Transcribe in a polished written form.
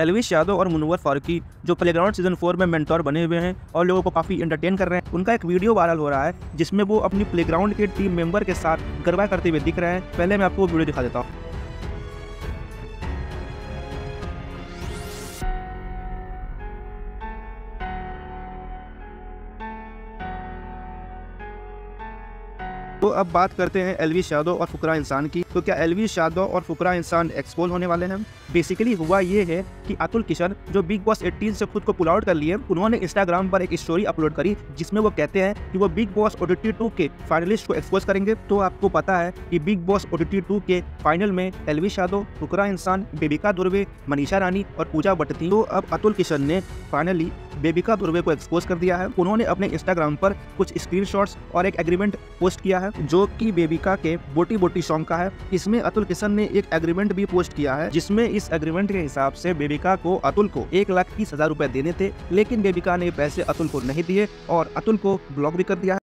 एल्विश यादव और मुनव्वर फारूकी जो playground season 4 में मेंटोर बने हुए हैं और लोगों को काफ़ी एंटरटेन कर रहे हैं, उनका एक वीडियो वायरल हो रहा है जिसमें वो अपनी प्लेग्राउंड के टीम मेंबर के साथ गरबा करते हुए दिख रहे हैं। पहले मैं आपको वो वीडियो दिखा देता हूँ। तो अब बात करते हैं एल्विश यादव और फुकरा इंसान की। तो क्या एल्विश यादव और फुकरा इंसान एक्सपोज होने वाले हैं? बेसिकली हुआ ये है कि अतुल किशन जो बिग बॉस 18 से खुद को पुल आउट कर लिए, उन्होंने इंस्टाग्राम पर एक स्टोरी अपलोड करी जिसमें वो कहते हैं कि वो बिग बॉस ओटीटी 2 के फाइनलिस्ट को एक्सपोज करेंगे। तो आपको पता है कि बिग बॉस ओटीटी 2 के फाइनल में एल्विश यादव, फुकरा इंसान, बेबिका दुर्वे, मनीषा रानी और पूजा भट्ट थी। तो अब अतुल किशन ने फाइनली बेबिका दुर्वे को एक्सपोज कर दिया है। उन्होंने अपने इंस्टाग्राम पर कुछ स्क्रीनशॉट्स और एक एग्रीमेंट पोस्ट किया है जो कि बेबिका के बोटी बोटी सॉन्ग का है। इसमें अतुल किशन ने एक एग्रीमेंट भी पोस्ट किया है जिसमें इस एग्रीमेंट के हिसाब से बेबिका को अतुल को 1,30,000 रुपए देने थे, लेकिन बेबिका ने पैसे अतुल को नहीं दिए और अतुल को ब्लॉक भी कर दिया है।